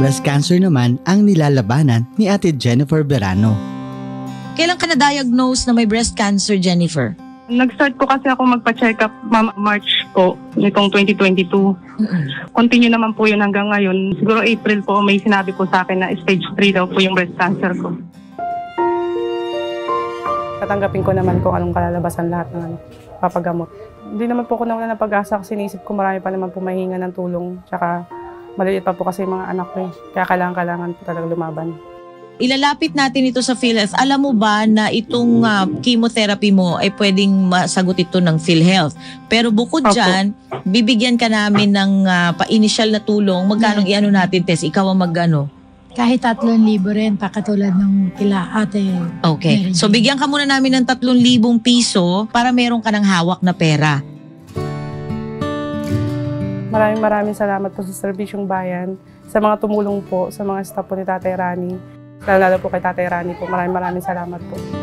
Breast cancer naman ang nilalabanan ni Ate Jennifer Verano. Kailan ka na-diagnose na may breast cancer, Jennifer? Nag-start ko kasi ako magpa-check up March po nitong 2022. Continue naman po yun hanggang ngayon. Siguro April po may sinabi po sa akin na stage 3 daw po yung breast cancer ko. Tatanggapin ko naman kung anong kalalabasan lahat ng papagamot. Hindi naman po ako nawala ng pag-asa kasi iniisip ko marami pa naman po mahihinga ng tulong. Tsaka maliit pa po kasi mga anak ko eh. Kaya kailangan po talaga lumaban. Ilalapit natin ito sa PhilHealth. Alam mo ba na itong chemotherapy mo ay pwedeng masagot ito ng PhilHealth? Pero bukod dyan, bibigyan ka namin ng pa-initial na tulong. Magkano iano natin, Tess? Ikaw ang magano? Kahit 3,000 rin, pakatulad ng kila ate. Okay. Mary. So bigyan ka muna namin ng 3,000 piso para meron ka ng hawak na pera. Maraming salamat po sa Serbisyong Bayan, sa mga tumulong po, sa mga staff po ni Tatay Rannie. Lalo po kay Tatay Rannie po. Maraming salamat po.